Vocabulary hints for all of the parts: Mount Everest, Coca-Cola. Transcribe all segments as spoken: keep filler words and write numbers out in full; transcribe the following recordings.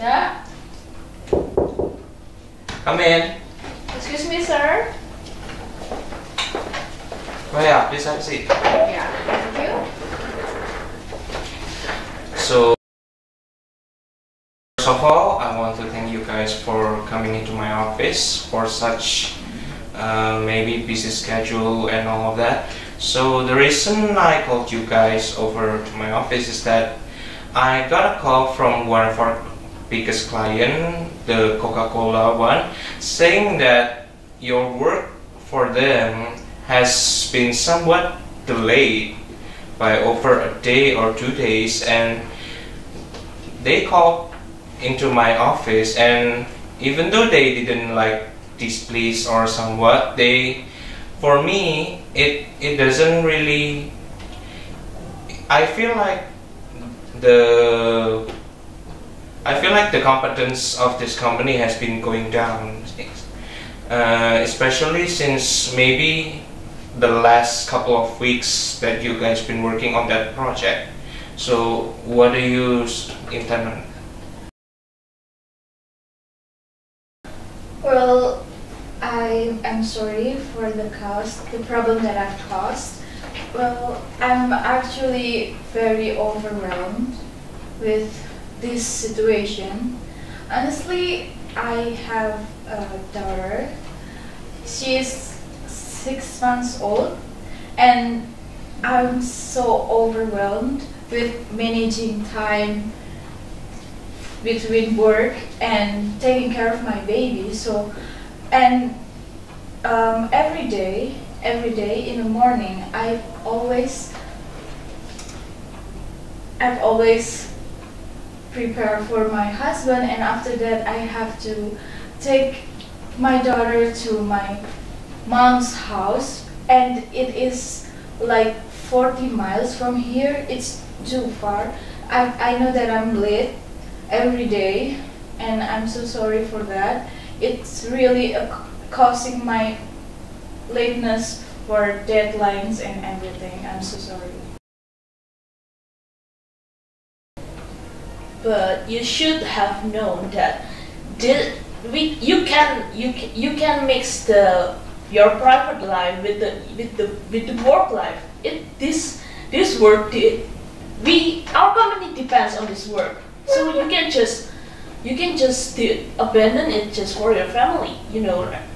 Yeah? Come in. Excuse me, sir. Well, yeah, please have a seat. Yeah, thank you. So, first of all, I want to thank you guys for coming into my office for such uh, maybe busy schedule and all of that. So, the reason I called you guys over to my office is that I got a call from one of our biggest client, the Coca-Cola one, saying that your work for them has been somewhat delayed by over a day or two days, and they called into my office, and even though they didn't like displeased or somewhat, they, for me, it, it doesn't really, I feel like the I feel like the competence of this company has been going down, uh, especially since maybe the last couple of weeks that you guys been working on that project. So what do you intend on? Well, I am sorry for the cause, the problem that I've caused. Well, I'm actually very overwhelmed with this situation. Honestly, I have a daughter. She is six months old, and I'm so overwhelmed with managing time between work and taking care of my baby. So, and um, every day, every day in the morning, I've always, I've always. prepare for my husband, and after that I have to take my daughter to my mom's house, and it is like forty miles from here. It's too far. I, I know that I'm late every day, and I'm so sorry for that. It's really uh, causing my lateness for deadlines and everything. I'm so sorry. But you should have known that did we you can you you can mix the your private life with the with the with the work life. It this this work did we our company depends on this work. So you can just you can just do, abandon it just for your family, you know, right?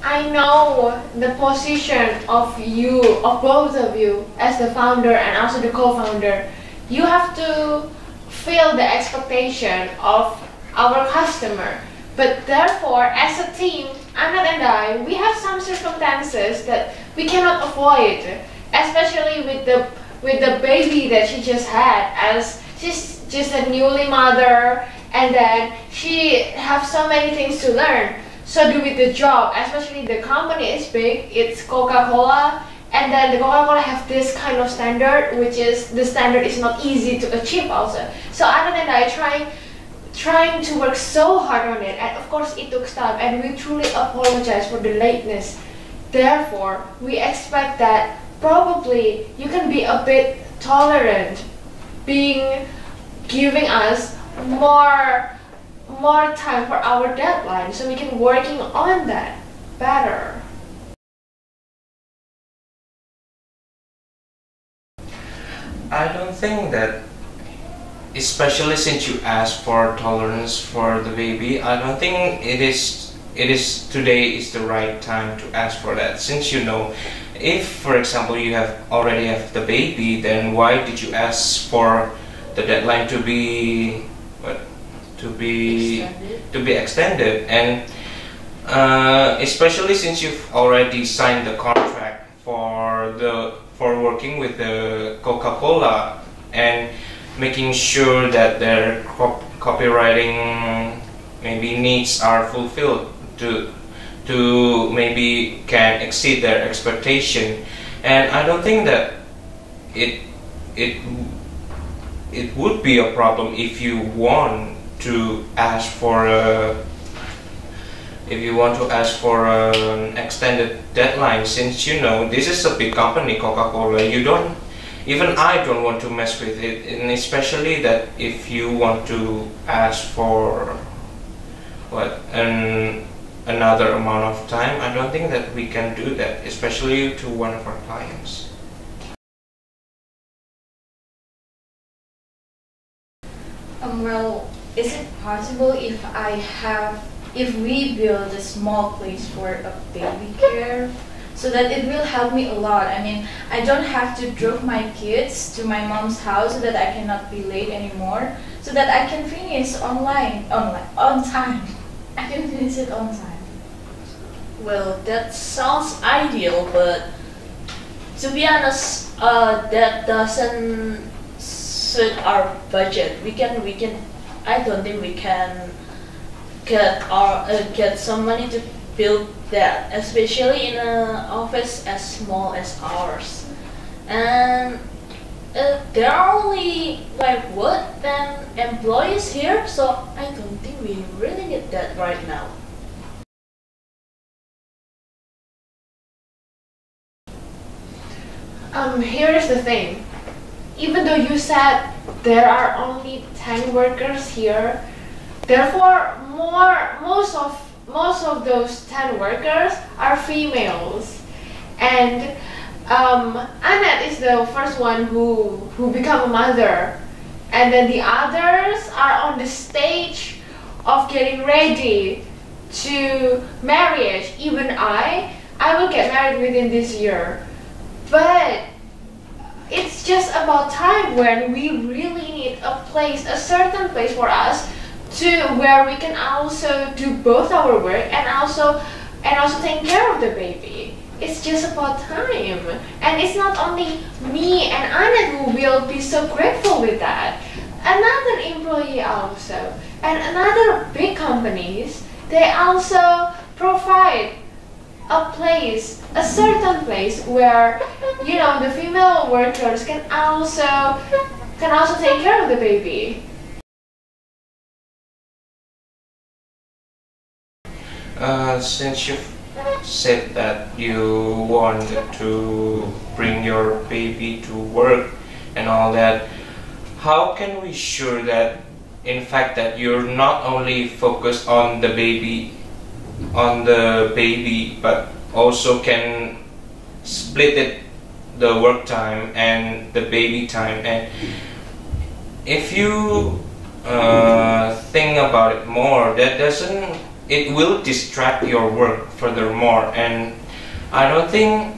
I know the position of you, of both of you, as the founder and also the co-founder. You have to fill the expectation of our customer. But therefore, as a team, Anand and I, we have some circumstances that we cannot avoid, especially with the with the baby that she just had, as she's just a newly mother, and then she has so many things to learn. So do with the job, especially the company is big, it's Coca-Cola, and then the Coca-Cola have this kind of standard, which is the standard is not easy to achieve also. So Anand and I trying trying to work so hard on it, and of course it took time, and we truly apologize for the lateness. Therefore, we expect that probably you can be a bit tolerant, being giving us more more time for our deadline, so we can working on that better. I don't think that, especially since you asked for tolerance for the baby, I don't think it is it is today is the right time to ask for that, since you know, if for example you have already have the baby, then why did you ask for the deadline to be what to be extended. to be extended and uh, especially since you've already signed the contract for the for working with the Coca-Cola and making sure that their cop copywriting maybe needs are fulfilled to to maybe can exceed their expectation. And I don't think that it it it would be a problem if you want to ask for a if you want to ask for an extended deadline, since you know this is a big company, Coca-Cola. You don't even I don't want to mess with it, and especially that if you want to ask for what an another amount of time, I don't think that we can do that, especially to one of our clients. Um, well, is it possible if I have, if we build a small place for a baby care, so that it will help me a lot? I mean, I don't have to drop my kids to my mom's house so that I cannot be late anymore, so that I can finish online, online, on time. I can finish it on time. Well, that sounds ideal, but to be honest, uh, that doesn't suit our budget. We can, we can. I don't think we can get our uh, get some money to build that, especially in an office as small as ours. And uh, there are only like what ten employees here, so I don't think we really need that right now. Um, here is the thing. Even though you said there are only ten workers here, therefore more most of most of those ten workers are females, and um, Annette is the first one who who become a mother, and then the others are on the stage of getting ready to marriage. Even I, I will get married within this year, but it's just about time when we really need a place, a certain place for us to where we can also do both our work and also and also take care of the baby. It's just about time, and it's not only me and Annette who will be so grateful with that. Another employee also, and another big companies, they also provide a place, a certain place where, you know, the female workers can also can also take care of the baby. Uh, since you've said that you wanted to bring your baby to work and all that, how can we sure that, in fact, that you're not only focused on the baby, on the baby, but also can split it, the work time and the baby time? And if you uh, think about it more, that doesn't it will distract your work furthermore. And I don't think,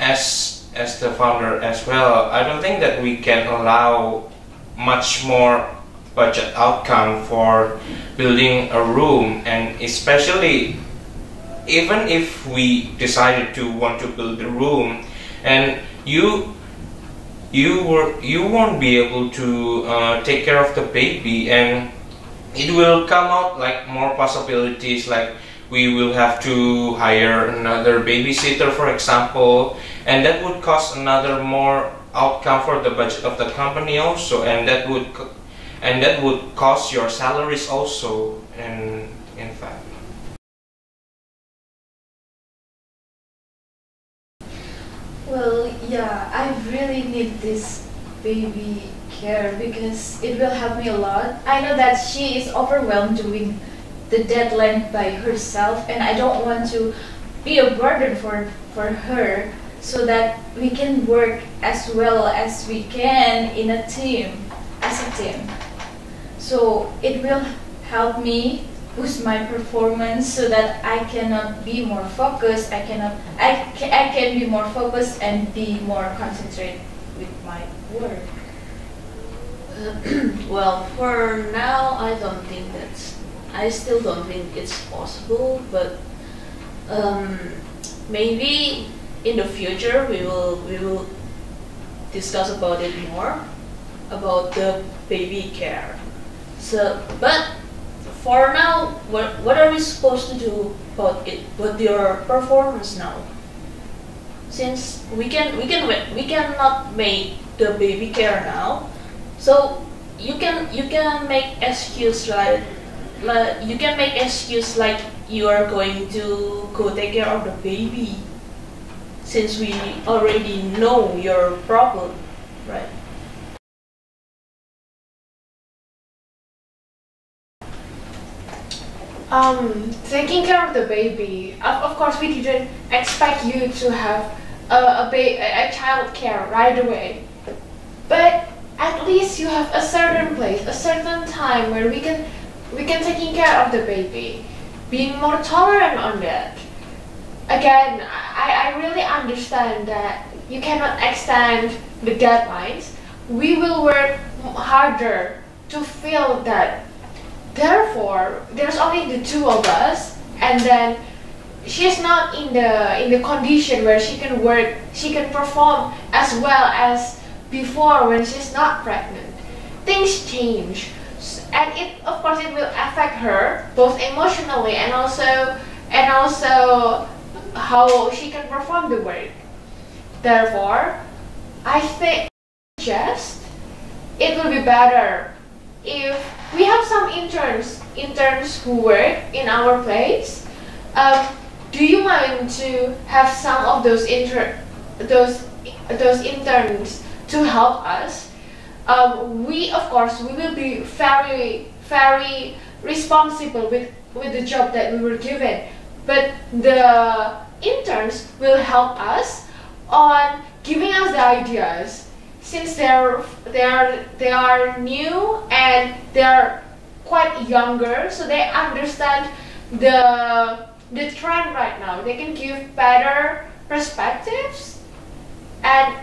as as the founder as well, I don't think that we can allow much more budget outcome for building a room, and especially even if we decided to want to build a room, and you you were you won't be able to uh, take care of the baby, and it will come out like more possibilities, like we will have to hire another babysitter, for example, and that would cost another more outcome for the budget of the company also, and that would And that would cost your salaries also, and in fact. Well, yeah, I really need this baby care because it will help me a lot. I know that she is overwhelmed doing the deadline by herself, and I don't want to be a burden for, for her, so that we can work as well as we can in a team, as a team. So it will help me boost my performance so that I cannot be more focused. I cannot. I ca I can be more focused and be more concentrated with my work. Well, for now, I don't think that's. I still don't think it's possible. But um, maybe in the future we will we will discuss about it more, about the baby care. So, but for now, what, what are we supposed to do about it, with your performance now? since we can we can we cannot make the baby care now, so you can you can make excuse like you can make excuse like you are going to go take care of the baby, since we already know your problem, right? Um, taking care of the baby. Of, of course, we didn't expect you to have a, a, ba a child care right away. But at least you have a certain place, a certain time where we can we can taking care of the baby, being more tolerant on that. Again, I, I really understand that you cannot extend the deadlines. We will work harder to fill that. Therefore, there's only the two of us, and then she's not in the in the condition where she can work, she can perform as well as before when she's not pregnant. Things change, and it of course it will affect her both emotionally and also and also how she can perform the work. Therefore, I think just it will be better if we have some interns, interns who work in our place. Um, do you mind to have some of those inter, those, those interns to help us? Um, we, of course, we will be very, very responsible with with the job that we were given. But the interns will help us on giving us the ideas, since they're they're they are new and they're quite younger, so they understand the the trend right now. They can give better perspectives, and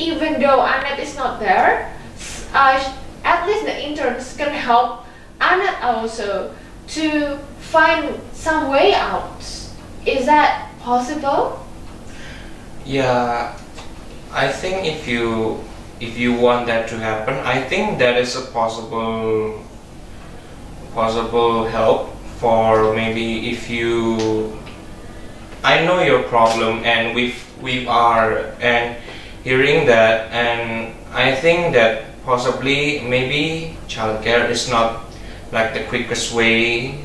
even though Annette is not there, uh, at least the interns can help Annette also to find some way out. Is that possible? Yeah, I think if you If you want that to happen, I think that is a possible possible help. For maybe if you, I know your problem, and we we are and hearing that, and I think that possibly maybe childcare is not like the quickest way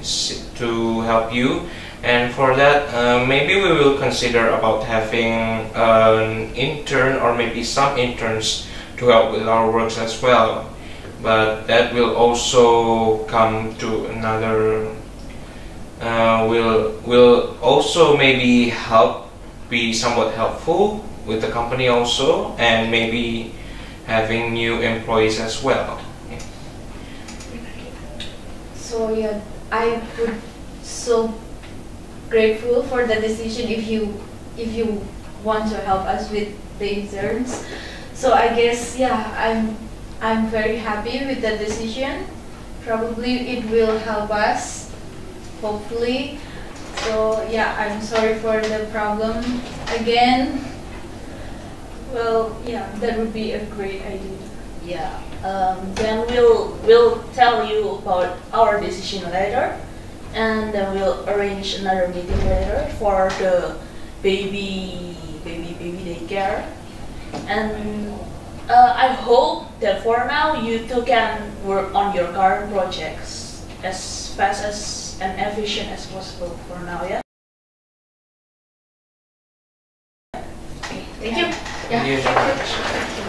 to help you, and for that uh, maybe we will consider about having an intern or maybe some interns to help with our works as well. But that will also come to another uh, will will also maybe help be somewhat helpful with the company also, and maybe having new employees as well. Yeah. So yeah, I would so grateful for the decision if you if you want to help us with the interns. So I guess, yeah, I'm I'm very happy with the decision. Probably it will help us, hopefully. So yeah, I'm sorry for the problem again. Well, yeah, that would be a great idea. Yeah. Um, then we'll we'll tell you about our decision later, and then we'll arrange another meeting later for the baby baby baby daycare. And uh, I hope that for now you two can work on your current projects as fast as and efficient as possible for now, yeah? Okay, thank you. Yeah. Thank you very much.